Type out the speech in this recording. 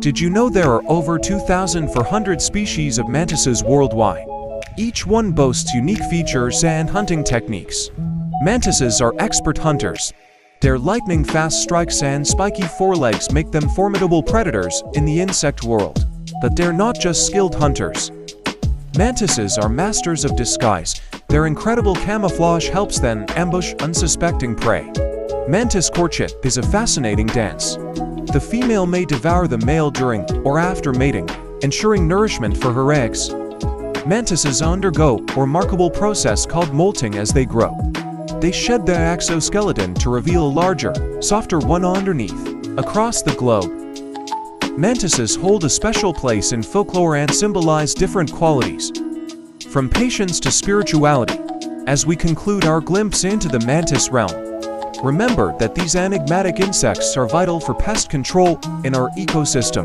Did you know there are over 2,400 species of mantises worldwide? Each one boasts unique features and hunting techniques. Mantises are expert hunters. Their lightning-fast strikes and spiky forelegs make them formidable predators in the insect world. But they're not just skilled hunters. Mantises are masters of disguise. Their incredible camouflage helps them ambush unsuspecting prey. Mantis courtship is a fascinating dance. The female may devour the male during or after mating, ensuring nourishment for her eggs. Mantises undergo a remarkable process called molting as they grow. They shed their exoskeleton to reveal a larger, softer one underneath, across the globe. Mantises hold a special place in folklore and symbolize different qualities, from patience to spirituality, as we conclude our glimpse into the mantis realm. Remember that these enigmatic insects are vital for pest control in our ecosystem.